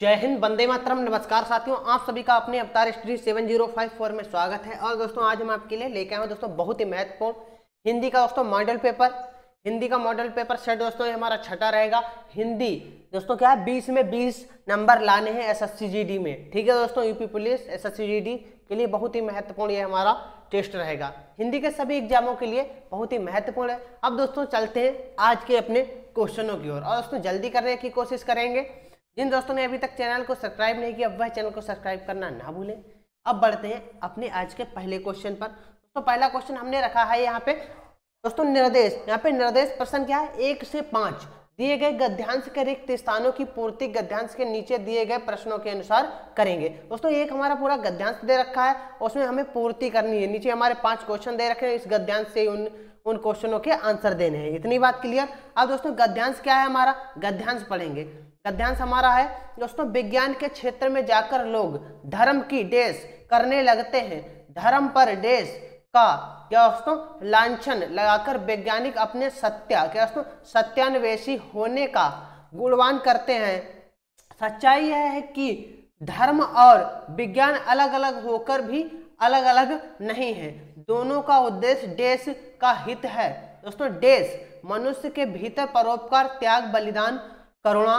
जय हिंद, वंदे मातरम। नमस्कार साथियों, आप सभी का अपने अवतार स्टडी 7054 में स्वागत है। और दोस्तों आज हम आपके लिए लेके आए हैं दोस्तों बहुत ही महत्वपूर्ण हिंदी का दोस्तों मॉडल पेपर। हिंदी का मॉडल पेपर सेट दोस्तों ये हमारा छठा रहेगा। हिंदी दोस्तों क्या है, 20 में 20 नंबर लाने हैं एसएससी जीडी में। ठीक है दोस्तों, यूपी पुलिस एसएससी जीडी के लिए बहुत ही महत्वपूर्ण ये हमारा टेस्ट रहेगा। हिंदी के सभी एग्जामों के लिए बहुत ही महत्वपूर्ण है। अब दोस्तों चलते हैं आज के अपने क्वेश्चनों की ओर और दोस्तों जल्दी करने की कोशिश करेंगे। जिन दोस्तों ने अभी तक चैनल को सब्सक्राइब नहीं किया वह चैनल को सब्सक्राइब करना ना भूलें। अब बढ़ते हैं अपने आज के पहले क्वेश्चन पर। दोस्तों पहला क्वेश्चन हमने रखा है यहाँ पे दोस्तों निर्देश। यहाँ पे निर्देश प्रश्न क्या है, 1 से 5 दिए गए गद्यांश के रिक्त स्थानों की पूर्ति गद्यांश के नीचे दिए गए प्रश्नों के अनुसार करेंगे। दोस्तों एक हमारा पूरा गद्यांश दे रखा है और उसमें हमें पूर्ति करनी है। नीचे हमारे 5 क्वेश्चन दे रखे हैं, इस गद्यांश से उन क्वेश्चनों के आंसर देने हैं। इतनी बात क्लियर। अब दोस्तों गद्यांश क्या है, हमारा गद्यांश पढ़ेंगे। गद्यांश हमारा है दोस्तों, विज्ञान के क्षेत्र में जाकर लोग धर्म की डैश करने लगते हैं। धर्म पर डैश का क्या दोस्तों लांछन लगाकर वैज्ञानिक अपने सत्या क्या दोस्तों सत्यान्वेषी होने का गुणवान करते हैं। सच्चाई यह है कि धर्म और विज्ञान अलग अलग होकर भी अलग अलग नहीं है। दोनों का उद्देश्य देश का हित है। दोस्तों देश मनुष्य के भीतर परोपकार, त्याग, बलिदान, करुणा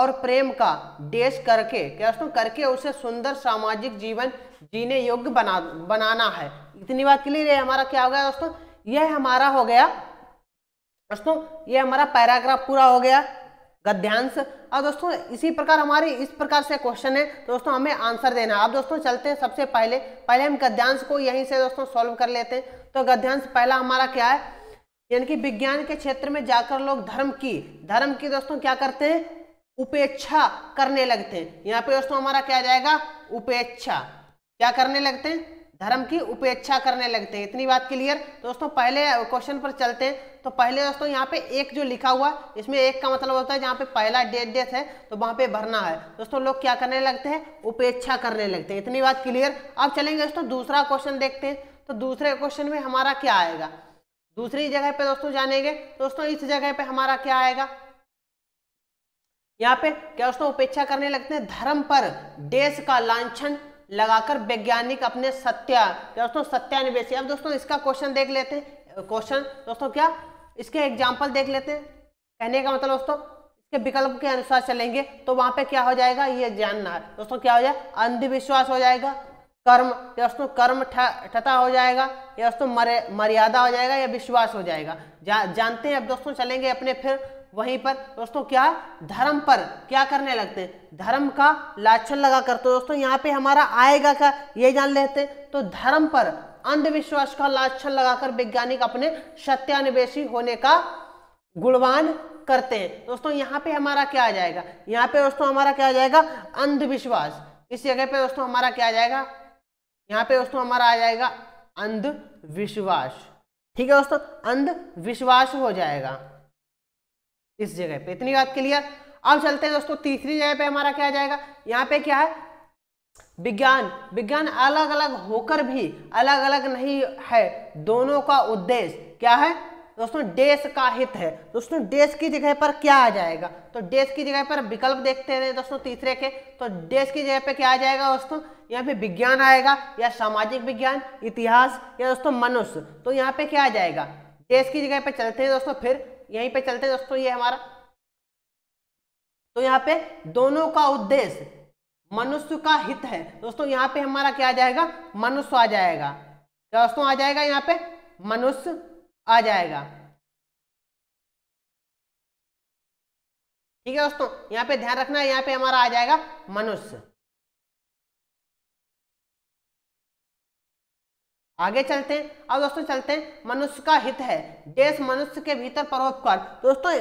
और प्रेम का देश करके क्या दोस्तों करके उसे सुंदर सामाजिक जीवन जीने योग्य बनाना है। इतनी बात क्लियर है। हमारा क्या हो गया दोस्तों, यह हमारा हो गया दोस्तों, यह हमारा पैराग्राफ पूरा हो गया गद्यांश। अब दोस्तों इसी प्रकार हमारे इस प्रकार से क्वेश्चन है तो दोस्तों हमें आंसर देना है। अब दोस्तों चलते हैं, सबसे पहले हम गद्यांश को यहीं से दोस्तों सॉल्व कर लेते हैं। तो गद्यांश पहला हमारा क्या है, यानी कि विज्ञान के क्षेत्र में जाकर लोग धर्म की दोस्तों क्या करते हैं, उपेक्षा करने लगते हैं। यहाँ पे दोस्तों हमारा क्या जाएगा, उपेक्षा क्या करने लगते हैं, धर्म की उपेक्षा करने लगते हैं। इतनी बात क्लियर। दोस्तों पहले क्वेश्चन पर चलते हैं। तो पहले दोस्तों यहाँ पे 1 जो लिखा हुआ इसमें 1 का मतलब होता है जहाँ पे पहला डेट है तो वहाँ पे भरना है। दोस्तों लोग क्या करने लगते हैं, उपेक्षा करने लगते हैं। इतनी बात क्लियर। अब चलेंगे दोस्तों दूसरा क्वेश्चन देखते हैं। तो दूसरे क्वेश्चन में हमारा क्या आएगा, दूसरी जगह पे दोस्तों जानेंगे। दोस्तों इस जगह पे हमारा क्या आएगा, यहाँ पे क्या दोस्तों उपेक्षा करने लगते हैं। धर्म पर देश का लांछन लगाकर वैज्ञानिक अपने सत्यान्वेषी। अब दोस्तों इसका क्वेश्चन देख लेते हैं। क्वेश्चन दोस्तों क्या, इसके एग्जाम्पल देख लेते हैं। कहने का मतलब दोस्तों इसके विकल्प के अनुसार चलेंगे तो वहां पे क्या हो जाएगा, ये जानना है दोस्तों क्या हो जाए, अंधविश्वास हो जाएगा, कर्म दोस्तों कर्म ठता हो जाएगा, या दोस्तों मर्यादा हो जाएगा, या विश्वास हो जाएगा। जानते हैं। अब दोस्तों चलेंगे अपने फिर वहीं पर दोस्तों क्या, धर्म पर क्या करने लगते हैं, धर्म का लाछन लगाकर। तो दोस्तों यहाँ पे हमारा आएगा क्या, ये जान लेते हैं। तो धर्म पर अंधविश्वास का लाछन लगाकर वैज्ञानिक अपने सत्यान्वेषी होने का गुणवान करते हैं। दोस्तों यहाँ पे हमारा क्या आ जाएगा, यहाँ पे दोस्तों हमारा क्या आ जाएगा, अंधविश्वास। इस जगह पे दोस्तों हमारा क्या आ जाएगा, यहाँ पे दोस्तों हमारा आ जाएगा अंधविश्वास। ठीक है दोस्तों, अंधविश्वास हो जाएगा इस जगह पे। इतनी बात क्लियर। अब चलते हैं दोस्तों तीसरी जगह पे हमारा क्या जाएगा, यहाँ पे क्या है, विज्ञान अलग अलग होकर भी अलग अलग नहीं है। दोनों का उद्देश्य क्या है दोस्तों, देश का हित है। दोस्तों देश की जगह पर क्या आ जाएगा, तो देश की जगह पर विकल्प देखते हैं दोस्तों तीसरे के। तो देश की जगह पे क्या आ जाएगा दोस्तों, यहाँ पे विज्ञान आएगा, या सामाजिक विज्ञान, इतिहास, या दोस्तों मनुष्य। तो यहाँ पे क्या आ जाएगा, देश की जगह पे चलते हैं दोस्तों, फिर यहीं पे चलते हैं दोस्तों ये हमारा। तो यहाँ पे दोनों का उद्देश्य मनुष्य का हित है। दोस्तों यहाँ पे हमारा क्या आ जाएगा, मनुष्य आ जाएगा। क्या दोस्तों आ जाएगा, यहाँ पे मनुष्य आ जाएगा। ठीक है दोस्तों, यहाँ पे ध्यान रखना है, यहाँ पे हमारा आ जाएगा मनुष्य। आगे चलते हैं। अब दोस्तों चलते हैं, मनुष्य का हित है, देश मनुष्य के भीतर परोपकार। दोस्तों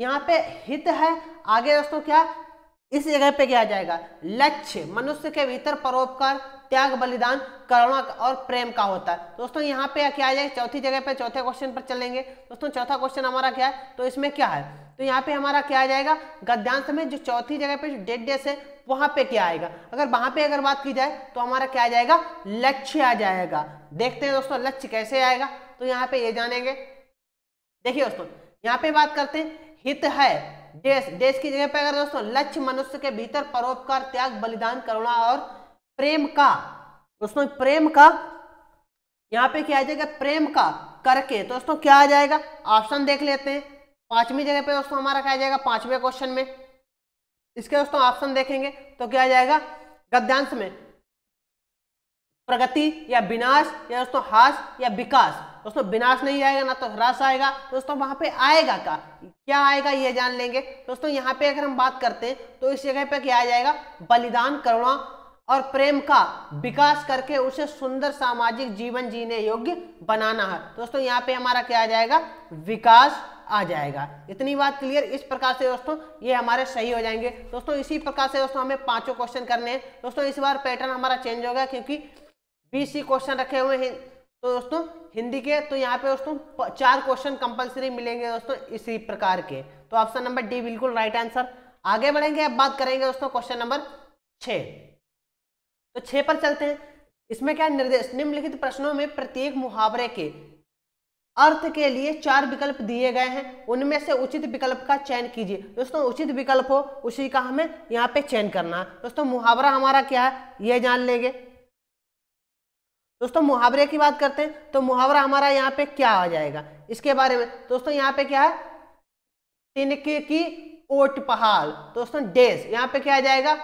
यहाँ पे हित है। आगे दोस्तों क्या, इस जगह पे क्या आ जाएगा, लक्ष्य मनुष्य के भीतर परोपकार, त्याग, बलिदान, करुणा और प्रेम का होता है। दोस्तों यहाँ पे क्या आ जाएगा, चौथी जगह पे चौथे क्वेश्चन पर चलेंगे। दोस्तों चौथा क्वेश्चन हमारा क्या है, तो इसमें क्या है, तो यहाँ पे हमारा क्या आ जाएगा, गद्यांश में जो चौथी जगह पे जो डेट है वहां पे क्या आएगा। अगर वहां पे अगर बात की जाए तो हमारा क्या आ जाएगा, लक्ष्य आ जाएगा। देखते हैं दोस्तों लक्ष्य कैसे आएगा, तो यहाँ पे ये जानेंगे। देखिए दोस्तों यहाँ पे बात करते हैं, हित है देश, देश की जगह पे अगर दोस्तों लक्ष्य मनुष्य के भीतर परोपकार, त्याग, बलिदान, करुणा और प्रेम का, दोस्तों प्रेम का यहाँ पे क्या आ जाएगा, प्रेम का करके दोस्तों क्या आ जाएगा, ऑप्शन देख लेते हैं। पांचवी जगह पे दोस्तों हमारा क्या आ जाएगा, पांचवें क्वेश्चन में इसके दोस्तों ऑप्शन देखेंगे तो क्या आ जाएगा, गद्यांश में प्रगति या विनाश या दोस्तों हास या विकास, दोस्तों विनाश नहीं आएगा ना तो ह्रास आएगा, दोस्तों वहां पे आएगा का क्या आएगा ये जान लेंगे। दोस्तों यहाँ पे अगर हम बात करते हैं तो इस जगह पे क्या आ जाएगा, बलिदान, करुणा और प्रेम का विकास करके उसे सुंदर सामाजिक जीवन जीने योग्य बनाना है। दोस्तों यहाँ पे हमारा क्या आ जाएगा, विकास आ जाएगा। इतनी बात क्लियर, इस प्रकार से दोस्तों ये हमारे सही हो जाएंगे। दोस्तों इसी प्रकार से दोस्तों हमें पांचों क्वेश्चन करने हैं। दोस्तों इस बार पैटर्न हमारा चेंज होगा क्योंकि 20 क्वेश्चन रखे हुए हैं तो दोस्तों हिंदी के, तो यहाँ पे दोस्तों 4 क्वेश्चन कंपलसरी मिलेंगे दोस्तों इसी प्रकार के। तो ऑप्शन नंबर डी बिल्कुल राइट आंसर। आगे बढ़ेंगे, अब बात करेंगे दोस्तों क्वेश्चन नंबर 6, तो 6 पर चलते हैं। इसमें क्या निर्देश, निम्नलिखित प्रश्नों में प्रत्येक मुहावरे के अर्थ के लिए 4 विकल्प दिए गए हैं, उनमें से उचित विकल्प का चयन कीजिए। दोस्तों उचित विकल्प हो उसी का हमें यहाँ पे चयन करना है। दोस्तों मुहावरा हमारा क्या है ये जान लेंगे। दोस्तों मुहावरे की बात करते हैं तो मुहावरा हमारा यहाँ पे क्या आ जाएगा इसके बारे में, दोस्तों यहाँ पे क्या है, तिनके की ओट पहाल, दोस्तों डैश यहाँ पे क्या आ जाएगा,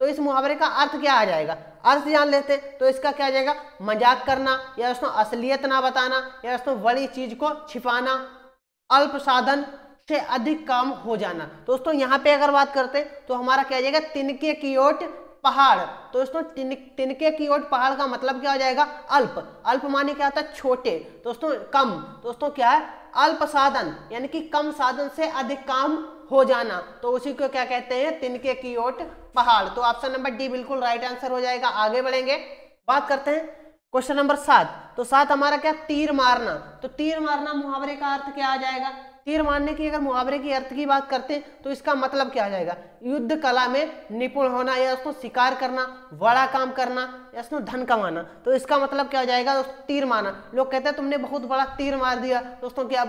तो इस मुहावरे का अर्थ क्या आ जाएगा, अर्थ जान लेते तो इसका क्या आ जाएगा, मजाक करना या दोस्तों असलियत ना बताना या दोस्तों बड़ी चीज को छिपाना, अल्प साधन से अधिक काम हो जाना। दोस्तों यहाँ पे अगर बात करते तो हमारा क्या आ जाएगा, तिनके की ओट पहाड़, तो दोस्तों तिनके की ओर पहाड़ का मतलब क्या हो जाएगा, अल्प, अल्प माने क्या होता है, छोटे, दोस्तों कम, दोस्तों क्या है, अल्प साधन यानी कि कम साधन से अधिक काम हो जाना, तो उसी को क्या कहते हैं, तिनके की ओर पहाड़। तो ऑप्शन नंबर डी बिल्कुल राइट आंसर हो जाएगा। आगे बढ़ेंगे, बात करते हैं क्वेश्चन नंबर 7, तो 7 हमारा क्या, तीर मारना। तो तीर मारना मुहावरे का अर्थ क्या आ जाएगा, तीर मारने की अगर मुहावरे की अर्थ की बात करते हैं तो इसका मतलब क्या आ जाएगा, युद्ध कला में निपुण होना या दोस्तों शिकार करना, बड़ा काम करना या दोस्तों धन कमाना। तो इसका मतलब क्या हो जाएगा, तीर मारना, लोग कहते हैं तुमने बहुत बड़ा तीर मार दिया, दोस्तों क्या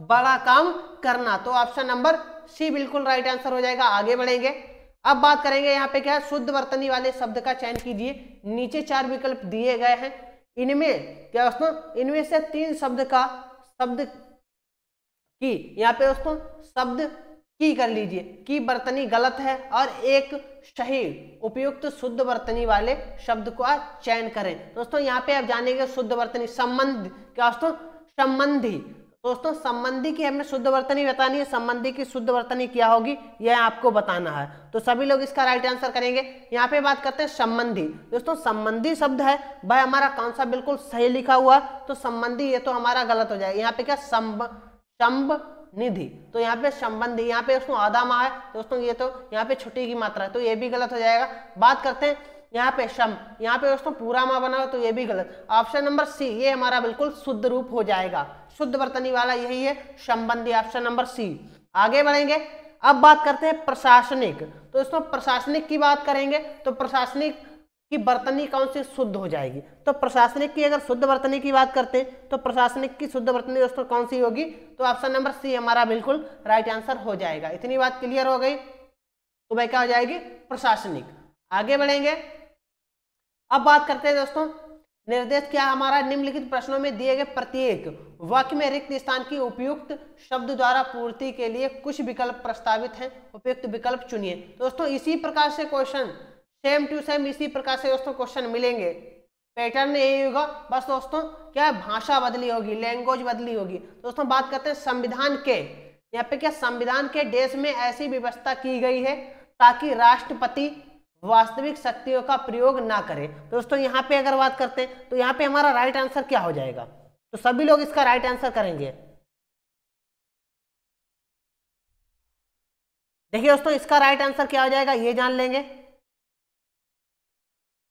बड़ा काम करना। तो ऑप्शन नंबर सी बिल्कुल राइट आंसर हो जाएगा। आगे बढ़ेंगे, अब बात करेंगे यहाँ पे क्या है, शुद्ध वर्तनी वाले शब्द का चयन कीजिए। नीचे 4 विकल्प दिए गए हैं, इनमें क्या दोस्तों, इनमें से 3 शब्द की यहाँ पे दोस्तों शब्द की कर लीजिए, की वर्तनी गलत है और एक सही उपयुक्त शुद्ध वर्तनी वाले शब्द का चयन करें। दोस्तों यहाँ पे आप जानेंगे शुद्ध वर्तनी, संबंध क्या दोस्तों, संबंधी, दोस्तों संबंधी की हमने शुद्ध वर्तनी बतानी है, संबंधी की शुद्ध वर्तनी क्या होगी यह आपको बताना है। तो सभी लोग इसका राइट आंसर करेंगे। यहाँ पे बात करते हैं संबंधी, दोस्तों संबंधी शब्द है भाई हमारा कौन सा बिल्कुल सही लिखा हुआ, तो संबंधी ये तो हमारा गलत हो जाएगा। यहाँ पे क्या, संबंधी, तो यहाँ पे संबंधी, यहाँ पे दोस्तों आधा माह है, दोस्तों ये तो यहाँ पे छुट्टी की मात्रा है, तो ये भी गलत हो जाएगा। बात करते हैं यहाँ पे सम, यहाँ पे दोस्तों पूरा माह बना हो, तो ये भी गलत। ऑप्शन नंबर सी ये हमारा बिल्कुल शुद्ध रूप हो जाएगा, शुद्ध वर्तनी वाला यही है संबंधी, ऑप्शन नंबर सी। आगे बढ़ेंगे, अब बात करते हैं प्रशासनिक, तो दोस्तों प्रशासनिक की बात करेंगे तो प्रशासनिक कि वर्तनी कौन सी शुद्ध हो जाएगी, तो प्रशासनिक की अगर शुद्ध वर्तनी की बात करते हैं तो प्रशासनिक की शुद्ध वर्तनी दोस्तों कौन सी होगी, तो ऑप्शन नंबर सी हमारा बिल्कुल राइट आंसर हो जाएगा। इतनी बात क्लियर हो गई, तो भाई क्या हो जाएगी, प्रशासनिक। आगे बढ़ेंगे, अब बात करते हैं दोस्तों निर्देश क्या हमारा, निम्नलिखित प्रश्नों में दिए गए प्रत्येक वाक्य में रिक्त स्थान की उपयुक्त शब्द द्वारा पूर्ति के लिए कुछ विकल्प प्रस्तावित हैं, उपयुक्त विकल्प चुनिए। दोस्तों इसी प्रकार से क्वेश्चन सेम टू सेम इसी प्रकार से दोस्तों क्वेश्चन मिलेंगे, पैटर्न यही होगा, बस दोस्तों क्या भाषा बदली होगी, लैंग्वेज बदली होगी। दोस्तों बात करते हैं संविधान के, यहाँ पे क्या संविधान के देश में ऐसी व्यवस्था की गई है ताकि राष्ट्रपति वास्तविक शक्तियों का प्रयोग ना करे। दोस्तों यहाँ पे अगर बात करते हैं तो यहाँ पे हमारा राइट आंसर क्या हो जाएगा, तो सभी लोग इसका राइट आंसर करेंगे। देखिए दोस्तों इसका राइट आंसर क्या हो जाएगा ये जान लेंगे।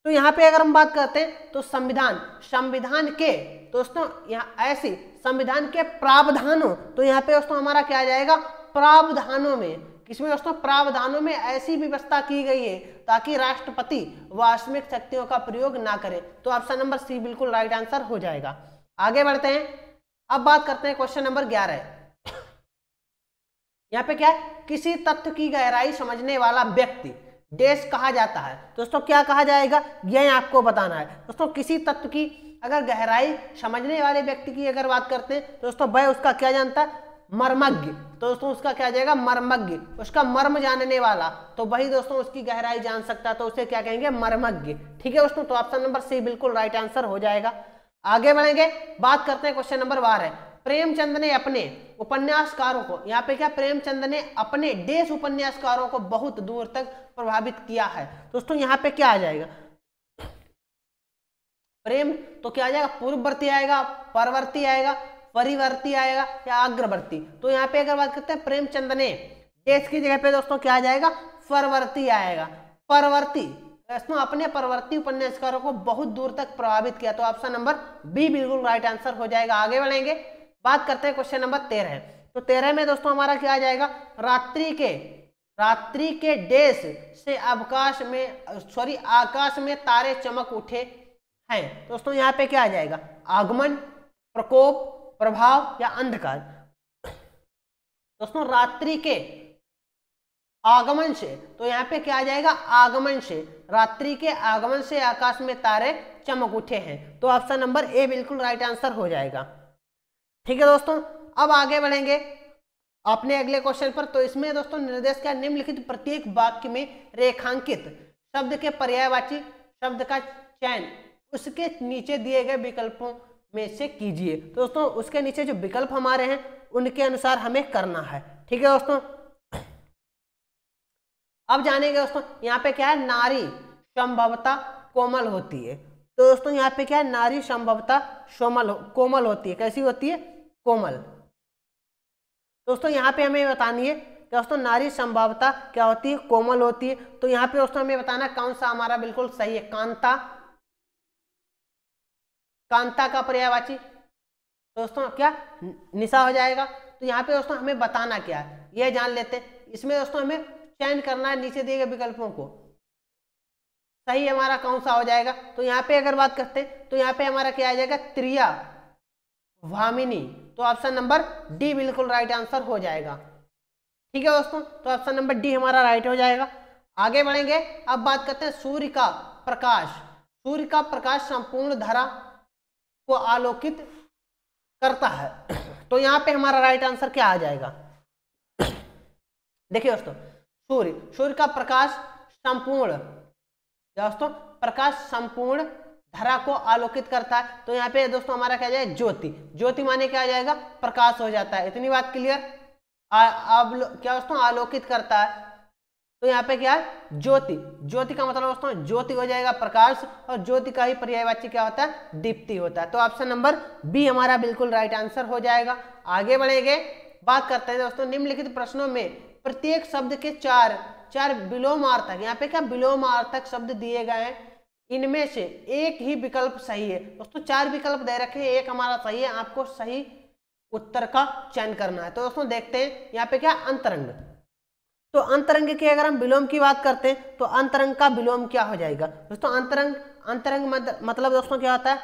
तो यहाँ पे अगर हम बात करते हैं तो संविधान, संविधान के दोस्तों यहाँ ऐसी संविधान के प्रावधानों, तो यहाँ पे दोस्तों हमारा क्या आ जाएगा, प्रावधानों में, किसमें दोस्तों, प्रावधानों में ऐसी व्यवस्था की गई है ताकि राष्ट्रपति वास्तविक शक्तियों का प्रयोग ना करे। तो ऑप्शन नंबर सी बिल्कुल राइट आंसर हो जाएगा। आगे बढ़ते हैं, अब बात करते हैं क्वेश्चन नंबर 11, यहाँ पे क्या है, किसी तत्व की गहराई समझने वाला व्यक्ति देश कहा जाता है। दोस्तों क्या कहा जाएगा, यह आपको बताना है। दोस्तों किसी तत्व की अगर गहराई समझने वाले व्यक्ति की अगर बात करते हैं दोस्तों, वह उसका क्या जानता है, मर्मज्ञ। तो दोस्तों उसका क्या जाएगा, मर्मज्ञ, उसका मर्म जानने वाला। तो वही दोस्तों उसकी गहराई जान सकता है, तो उसे क्या कहेंगे, मर्मज्ञ। ठीक है दोस्तों, तो ऑप्शन नंबर सी बिल्कुल राइट आंसर हो जाएगा। आगे बढ़ेंगे, बात करते हैं क्वेश्चन नंबर 12। प्रेमचंद ने अपने उपन्यासकारों को, यहाँ पे क्या, प्रेमचंद ने अपने देश उपन्यासकारों को बहुत दूर तक प्रभावित किया है। दोस्तों यहाँ पे क्या आ जाएगा, प्रेम तो क्या आ जाएगा, पूर्ववर्ती आएगा, परवर्ती आएगा, परिवर्ती आएगा या अग्रवर्ती। तो यहाँ पे अगर बात करते हैं प्रेमचंद ने देश की जगह पे दोस्तों क्या आ जाएगा, परवर्ती आएगा, परवर्ती। दोस्तों अपने परवर्ती उपन्यासकारों को बहुत दूर तक प्रभावित किया, तो ऑप्शन नंबर बी बिल्कुल राइट आंसर हो जाएगा। आगे बढ़ेंगे, बात करते हैं क्वेश्चन नंबर 13। तो 13 में दोस्तों हमारा क्या आ जाएगा, रात्रि के देश से आकाश में तारे चमक उठे हैं। दोस्तों यहाँ पे क्या आ जाएगा, आगमन, प्रकोप, प्रभाव या अंधकार। दोस्तों रात्रि के आगमन से, तो यहाँ पे क्या आ जाएगा, आगमन से, रात्रि के आगमन से आकाश में तारे चमक उठे हैं। तो ऑप्शन नंबर ए बिल्कुल राइट आंसर हो जाएगा। ठीक है दोस्तों, अब आगे बढ़ेंगे अपने अगले क्वेश्चन पर। तो इसमें दोस्तों निर्देश क्या, निम्नलिखित प्रत्येक वाक्य में रेखांकित शब्द के पर्यायवाची शब्द का चयन उसके नीचे दिए गए विकल्पों में से कीजिए। तो दोस्तों उसके नीचे जो विकल्प हमारे हैं उनके अनुसार हमें करना है। ठीक है दोस्तों, अब जानेंगे दोस्तों यहाँ पे क्या है, नारी संभवता कोमल होती है। तो दोस्तों यहाँ पे क्या है, नारी संभवता कोमल होती है। कैसी होती है, कोमल। दोस्तों यहाँ पे हमें बतानी है कि दोस्तों नारी संभवता क्या होती है, कोमल होती है। तो यहाँ पे दोस्तों हमें बताना कौन सा हमारा बिल्कुल सही है, कांता, कांता का पर्यायवाची दोस्तों क्या निशा हो जाएगा। तो यहाँ पे दोस्तों हमें बताना क्या है ये जान लेते हैं। इसमें दोस्तों हमें चयन करना है नीचे दिए गए विकल्पों को, सही हमारा कौन सा हो जाएगा। तो यहाँ पे अगर बात करते हैं तो यहाँ पे हमारा क्या आ जाएगा, त्रिया वामिनी। तो ऑप्शन नंबर डी बिल्कुल राइट आंसर हो जाएगा। ठीक है दोस्तों, तो ऑप्शन नंबर डी हमारा राइट हो जाएगा। आगे बढ़ेंगे, अब बात करते हैं सूर्य का प्रकाश। सूर्य का प्रकाश संपूर्ण धरा को आलोकित करता है। तो यहाँ पे हमारा राइट आंसर क्या आ जाएगा, देखिए दोस्तों सूर्य का प्रकाश संपूर्ण, दोस्तों प्रकाश संपूर्ण धरा को आलोकित करता है। तो यहाँ पे दोस्तों हमारा क्या जाएगा, ज्योति माने क्या आ जाएगा, प्रकाश हो जाता है। इतनी बात क्लियर, क्या दोस्तों आलोकित करता है। तो यहाँ पे क्या है, ज्योति का मतलब दोस्तों ज्योति हो जाएगा प्रकाश, और ज्योति का ही पर्यायवाची क्या होता है, दीप्ति होता है। तो ऑप्शन नंबर बी हमारा बिल्कुल राइट आंसर हो जाएगा। आगे बढ़ेंगे, बात करते हैं दोस्तों निम्नलिखित प्रश्नों में प्रत्येक शब्द के चार विलोमार्थक, यहाँ पे क्या विलोमार्थक शब्द दिए गए हैं, इनमें से एक ही विकल्प सही है। दोस्तों चार विकल्प दे रखे हैं, एक हमारा सही है, आपको सही उत्तर का चयन करना है। तो दोस्तों देखते हैं यहाँ पे क्या, अंतरंग। तो अंतरंग के अगर हम विलोम की बात करते हैं तो अंतरंग का विलोम क्या हो जाएगा दोस्तों, अंतरंग मतलब दोस्तों क्या होता है,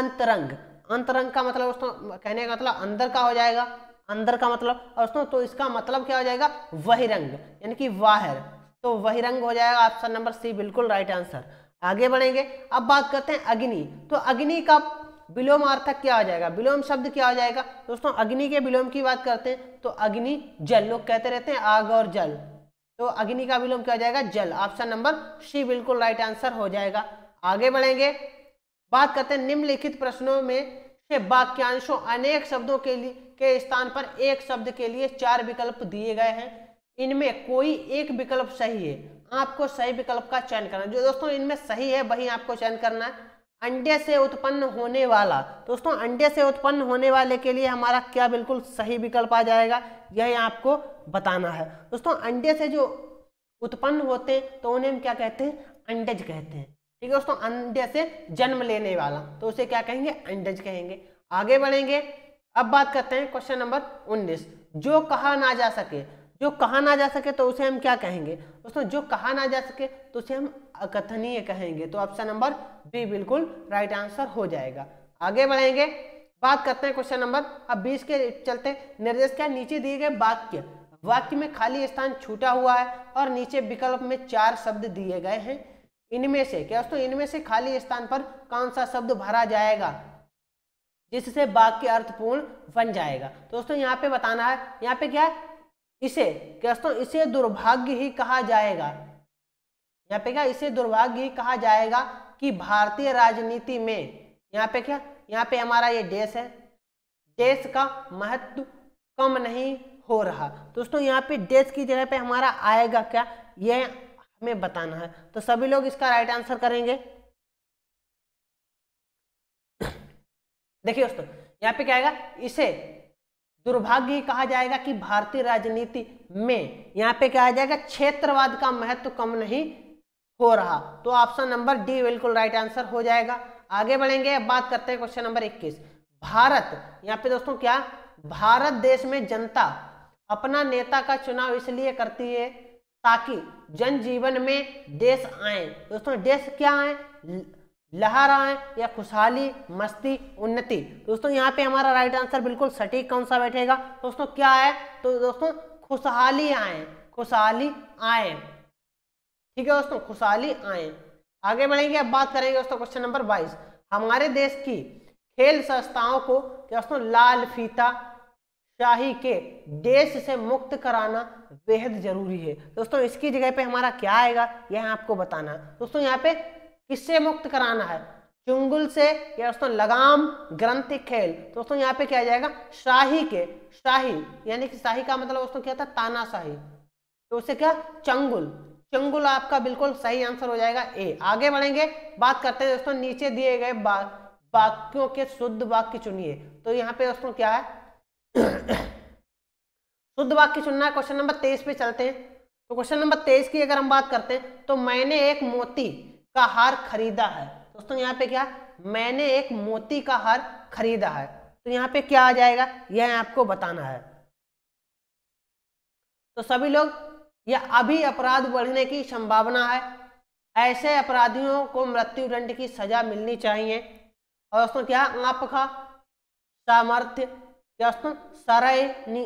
अंतरंग का मतलब दोस्तों कहने का मतलब अंदर का हो जाएगा, अंदर का मतलब दोस्तों, तो इसका मतलब क्या हो जाएगा, बहिरंग यानी कि बाहर। तो बहिरंग हो जाएगा, ऑप्शन नंबर सी बिल्कुल राइट आंसर। आगे बढ़ेंगे, अब बात करते हैं अग्नि। तो अग्नि का विलोमार्थक क्या हो जाएगा, विलोम शब्द क्या हो जाएगा दोस्तों, अग्नि के विलोम की बात करते हैं तो अग्नि, जल, लोग कहते रहते हैं आग और जल। तो अग्नि का विलोम क्या हो जाएगा, जल। ऑप्शन नंबर सी बिल्कुल राइट आंसर हो जाएगा। आगे बढ़ेंगे, बात करते हैं निम्नलिखित प्रश्नों में से वाक्यांशों अनेक शब्दों के स्थान पर एक शब्द के लिए चार विकल्प दिए गए हैं, इनमें कोई एक विकल्प सही है, आपको सही विकल्प का चयन करना है। जो दोस्तों इनमें सही है वही आपको चयन करना है। अंडे से उत्पन्न होने वाला, दोस्तों अंडे से उत्पन्न होने वाले के लिए हमारा क्या बिल्कुल सही विकल्प आ जाएगा, यह आपको बताना है। दोस्तों अंडे से जो उत्पन्न होते हैं तो उन्हें हम क्या कहते हैं, अंडज कहते हैं। ठीक है दोस्तों, अंडे से जन्म लेने वाला तो उसे क्या कहेंगे, अंडज कहेंगे। आगे बढ़ेंगे, अब बात करते हैं क्वेश्चन नंबर 19। जो कहा ना जा सके तो उसे हम क्या कहेंगे दोस्तों, जो कहा ना जा सके तो उसे हम अकथनीय कहेंगे। तो ऑप्शन नंबर बी बिल्कुल राइट आंसर हो जाएगा। आगे बढ़ेंगे, बात करते हैं क्वेश्चन नंबर अब 20 के चलते निर्देश क्या, नीचे दिए गए वाक्य वाक्य में खाली स्थान छूटा हुआ है और नीचे विकल्प में 4 शब्द दिए गए हैं। इनमें से क्या दोस्तों, इनमें से खाली स्थान पर कौन सा शब्द भरा जाएगा जिससे वाक्य अर्थपूर्ण बन जाएगा। तो दोस्तों यहाँ पे बताना है, यहाँ पे क्या है, इसे क्या दोस्तों, इसे दुर्भाग्य ही कहा जाएगा। यहाँ पे क्या, इसे दुर्भाग्य ही कहा जाएगा कि भारतीय राजनीति में, यहाँ पे क्या, यहाँ पे हमारा ये देश है, देश का महत्व कम नहीं हो रहा। दोस्तों यहाँ पे देश की जगह पे हमारा आएगा क्या, ये हमें बताना है। तो सभी लोग इसका राइट आंसर करेंगे। देखिए दोस्तों यहाँ पे क्या आएगा, इसे दुर्भाग्य कहा जाएगा कि भारतीय राजनीति में, यहाँ पे क्या आ जाएगा, क्षेत्रवाद का महत्व कम नहीं हो रहा। तो ऑप्शन नंबर डी बिल्कुल राइट आंसर हो जाएगा। आगे बढ़ेंगे, अब बात करते हैं क्वेश्चन नंबर 21। भारत, यहाँ पे दोस्तों क्या, भारत देश में जनता अपना नेता का चुनाव इसलिए करती है ताकि जनजीवन में देश आए। दोस्तों देश क्या आए, लहर आए या खुशहाली, मस्ती, उन्नति। दोस्तों यहाँ पे हमारा राइट आंसर बिल्कुल सटीक कौन सा बैठेगा दोस्तों, क्या है, तो दोस्तों खुशहाली आए, खुशहाली आए। ठीक है दोस्तों, खुशहाली आए। आगे बढ़ेंगे, अब बात करेंगे दोस्तों क्वेश्चन नंबर 22। हमारे देश की खेल संस्थाओं को दोस्तों लाल फीता शाही के देश से मुक्त कराना बेहद जरूरी है। दोस्तों इसकी जगह पे हमारा क्या आएगा, यह आपको बताना है। दोस्तों यहाँ पे किससे मुक्त कराना है, चुंगल से या दोस्तों लगाम ग्रंथि खेल। दोस्तों यहाँ पे क्या आ जाएगा, शाही के, शाही यानी कि शाही का मतलब दोस्तों क्या था, तानाशाही, तो उससे क्या, चंगुल, चंगुल आपका बिल्कुल सही आंसर हो जाएगा ए। आगे बढ़ेंगे, बात करते हैं दोस्तों नीचे दिए गए वाक्यों के शुद्ध वाक्य चुनिए। तो यहाँ पे दोस्तों क्या है, शुद्ध वाक्य चुनना है। क्वेश्चन नंबर 23 पे चलते हैं। तो क्वेश्चन नंबर 23 की अगर हम बात करते हैं, तो मैंने एक मोती का हार खरीदा है। दोस्तों यहाँ पे क्या, मैंने एक मोती का हार खरीदा है, तो यहाँ पे क्या आ जाएगा, यह आपको बताना है। तो सभी लोग, यह अभी अपराध बढ़ने की संभावना है, ऐसे अपराधियों को मृत्युदंड की सजा मिलनी चाहिए। और दोस्तों क्या, आपका सामर्थ्य क्या दोस्तों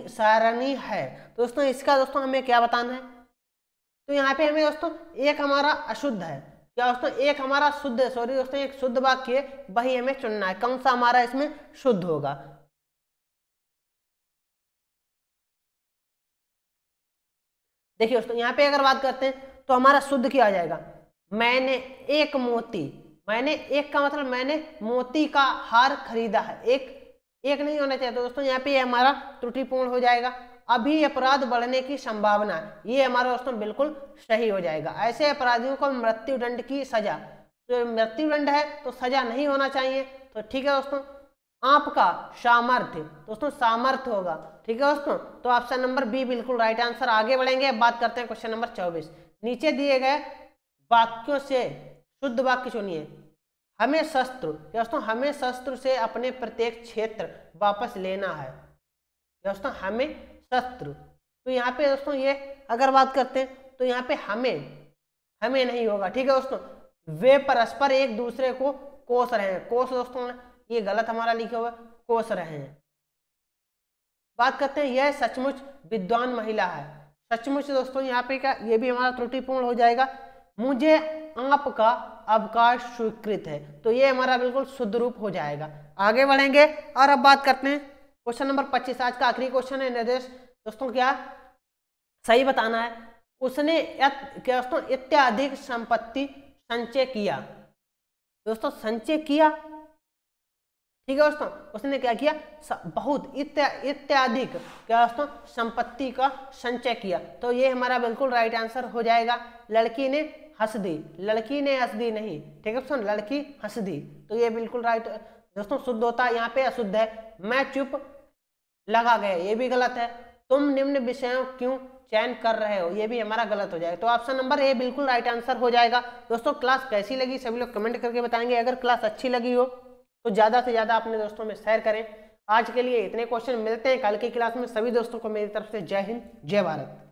सराहनीय है। दोस्तों इसका दोस्तों हमें क्या बताना है, तो यहाँ पे हमें दोस्तों एक हमारा अशुद्ध है, क्या दोस्तों एक हमारा शुद्ध है, सॉरी दोस्तों एक शुद्ध वाक्य है, वही हमें चुनना है, कौन सा हमारा इसमें शुद्ध होगा। देखिए दोस्तों यहाँ पे अगर बात करते हैं, तो हमारा शुद्ध क्या आ जाएगा, मैंने एक मोती, मैंने एक का मतलब मैंने मोती का हार खरीदा है, एक नहीं होना चाहिए। तो दोस्तों यहाँ पे हमारा त्रुटिपूर्ण हो जाएगा। अभी अपराध बढ़ने की संभावना, ये हमारा दोस्तों बिल्कुल सही हो जाएगा। ऐसे अपराधियों को मृत्युदंड की सजा, तो मृत्युदंड है तो सजा नहीं होना चाहिए। तो ठीक है दोस्तों, आपका सामर्थ्य, दोस्तों सामर्थ्य होगा। ठीक है दोस्तों, तो ऑप्शन नंबर बी बिल्कुल राइट आंसर। आगे बढ़ेंगे, अब बात करते हैं क्वेश्चन नंबर 24। नीचे दिए गए वाक्यों से शुद्ध वाक्य चुनिए। हमें शस्त्र, दोस्तों हमें शस्त्र से अपने प्रत्येक क्षेत्र वापस लेना है। दोस्तों हमें शस्त्र, तो यहाँ पे दोस्तों ये अगर बात करते हैं, तो यहाँ पे हमें नहीं होगा। ठीक है दोस्तों, वे परस्पर एक दूसरे को कोस रहे हैं, कोस दोस्तों ये गलत हमारा लिखा हुआ, कोस रहे हैं। बात करते हैं, यह सचमुच विद्वान महिला है। सचमुच दोस्तों यहाँ पे क्या, ये भी हमारा त्रुटिपूर्ण हो जाएगा। मुझे आपका अवकाश स्वीकृत है, तो ये हमारा बिल्कुल शुद्ध रूप हो जाएगा। आगे बढ़ेंगे, और अब बात करते हैं क्वेश्चन नंबर 25, आज का आखिरी क्वेश्चन है। निर्देश दोस्तों क्या सही बताना है, उसने क्या दोस्तों अत्यधिक संपत्ति संचय किया। दोस्तों संचय किया, ठीक है दोस्तों, उसने क्या किया, बहुत अत्यधिक क्या दोस्तों संपत्ति का संचय किया। तो ये हमारा बिल्कुल राइट आंसर हो जाएगा। लड़की ने हंस दी, लड़की ने हंस दी नहीं, ठीक है दोस्तों, लड़की हंस दी, तो ये बिल्कुल राइट दोस्तों शुद्ध होता है। यहाँ पे अशुद्ध है। मैं चुप लगा गया, ये भी गलत है। तुम निम्न विषयों क्यों चयन कर रहे हो, ये भी हमारा गलत हो जाएगा। तो ऑप्शन नंबर ए बिल्कुल राइट आंसर हो जाएगा। दोस्तों क्लास कैसी लगी सभी लोग कमेंट करके बताएंगे। अगर क्लास अच्छी लगी हो तो ज़्यादा से ज़्यादा अपने दोस्तों में शेयर करें। आज के लिए इतने क्वेश्चन, मिलते हैं कल की क्लास में। सभी दोस्तों को मेरी तरफ से जय हिंद, जय भारत।